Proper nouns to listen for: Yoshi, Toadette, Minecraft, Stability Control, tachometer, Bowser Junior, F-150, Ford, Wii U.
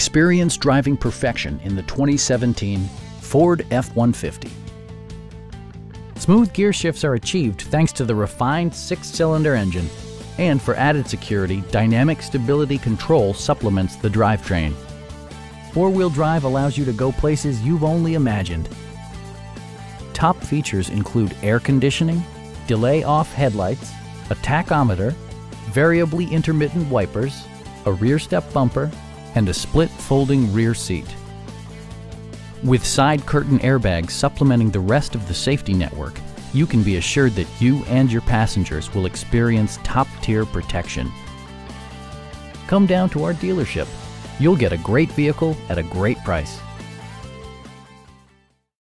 Experience driving perfection in the 2017 Ford F-150. Smooth gear shifts are achieved thanks to the refined 6-cylinder engine, and for added security, dynamic stability control supplements the drivetrain. Four-wheel drive allows you to go places you've only imagined. Top features include air conditioning, delay-off headlights, a tachometer, variably intermittent wipers, a rear-step bumper, and a split-folding rear seat. With side curtain airbags supplementing the rest of the safety network, you can be assured that you and your passengers will experience top-tier protection. Come down to our dealership. You'll get a great vehicle at a great price.